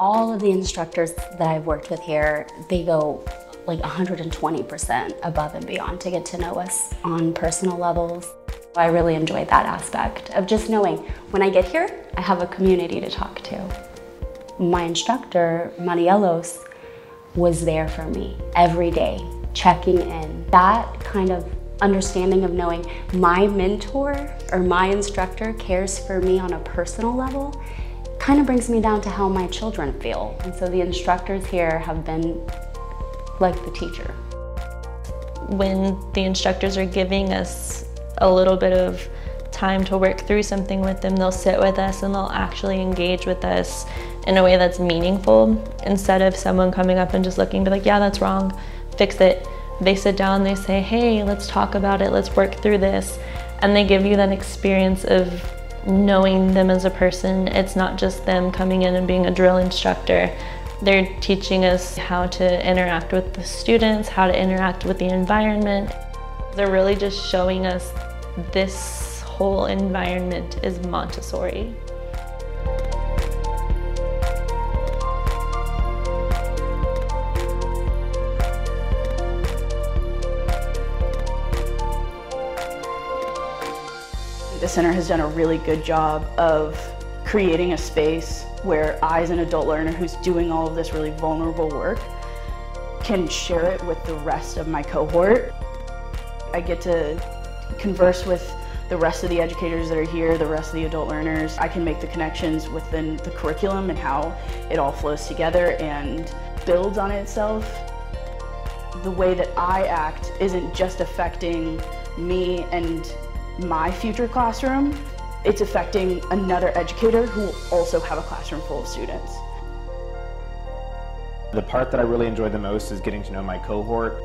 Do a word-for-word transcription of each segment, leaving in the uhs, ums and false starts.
All of the instructors that I've worked with here, they go like one hundred twenty percent above and beyond to get to know us on personal levels. I really enjoy that aspect of just knowing when I get here, I have a community to talk to. My instructor, Manielos, was there for me every day, checking in. That kind of understanding of knowing my mentor or my instructor cares for me on a personal level kind of brings me down to how my children feel. And so the instructors here have been like the teacher. When the instructors are giving us a little bit of time to work through something with them, they'll sit with us and they'll actually engage with us in a way that's meaningful, instead of someone coming up and just looking, be like, yeah, that's wrong, fix it. They sit down, they say, hey, let's talk about it, let's work through this. And they give you that experience of knowing them as a person. It's not just them coming in and being a drill instructor. They're teaching us how to interact with the students, how to interact with the environment. They're really just showing us this whole environment is Montessori. The center has done a really good job of creating a space where I, as an adult learner who's doing all of this really vulnerable work, can share it with the rest of my cohort. I get to converse with the rest of the educators that are here, the rest of the adult learners. I can make the connections within the curriculum and how it all flows together and builds on itself. The way that I act isn't just affecting me and my future classroom, it's affecting another educator who will also have a classroom full of students. The part that I really enjoy the most is getting to know my cohort.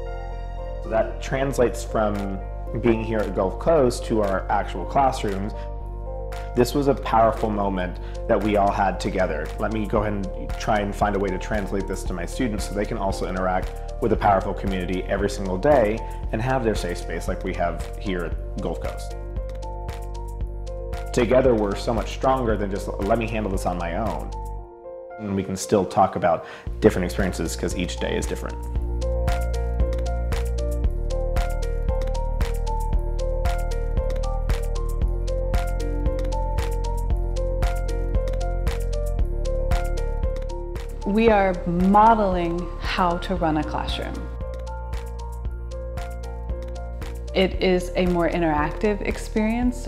So that translates from being here at Gulf Coast to our actual classrooms. This was a powerful moment that we all had together. Let me go ahead and try and find a way to translate this to my students so they can also interact with a powerful community every single day and have their safe space like we have here at Gulf Coast. Together we're so much stronger than just let me handle this on my own. And we can still talk about different experiences because each day is different. We are modeling how to run a classroom. It is a more interactive experience.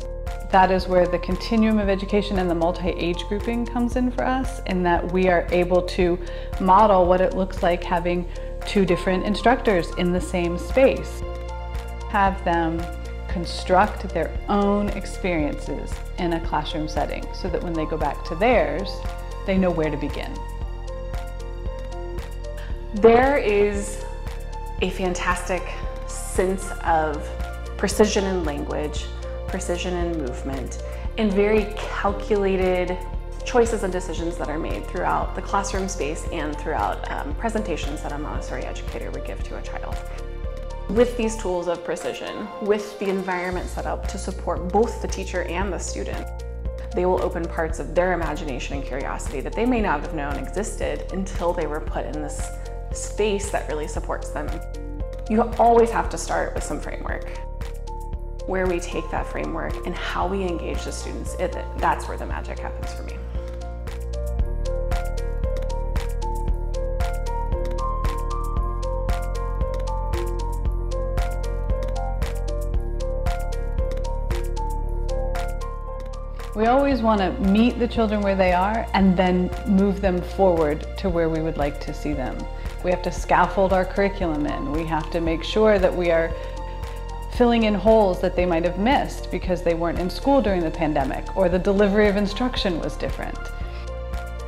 That is where the continuum of education and the multi-age grouping comes in for us, in that we are able to model what it looks like having two different instructors in the same space. Have them construct their own experiences in a classroom setting so that when they go back to theirs, they know where to begin. There is a fantastic sense of precision in language, precision in movement, and very calculated choices and decisions that are made throughout the classroom space and throughout um, presentations that a Montessori educator would give to a child. With these tools of precision, with the environment set up to support both the teacher and the student, they will open parts of their imagination and curiosity that they may not have known existed until they were put in this space that really supports them. You always have to start with some framework. Where we take that framework and how we engage the students, it, that's where the magic happens for me. We always want to meet the children where they are and then move them forward to where we would like to see them. We have to scaffold our curriculum in. We have to make sure that we are filling in holes that they might have missed because they weren't in school during the pandemic or the delivery of instruction was different.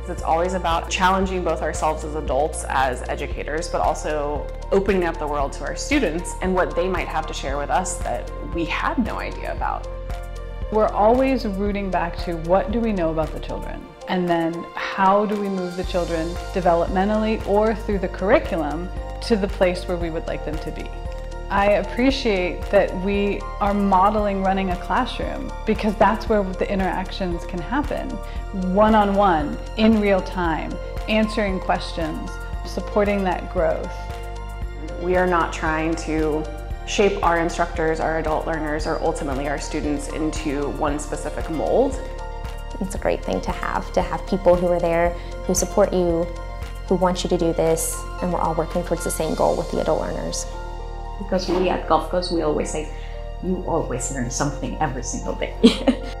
It's always about challenging both ourselves as adults, as educators, but also opening up the world to our students and what they might have to share with us that we had no idea about. We're always rooting back to what do we know about the children, and then how do we move the children developmentally or through the curriculum to the place where we would like them to be. I appreciate that we are modeling running a classroom because that's where the interactions can happen. One-on-one, in real time, answering questions, supporting that growth. We are not trying to shape our instructors, our adult learners, or ultimately our students into one specific mold. It's a great thing to have, to have people who are there, who support you, who want you to do this, and we're all working towards the same goal with the adult learners. Because we at Gulf Coast, we always say, you always learn something every single day.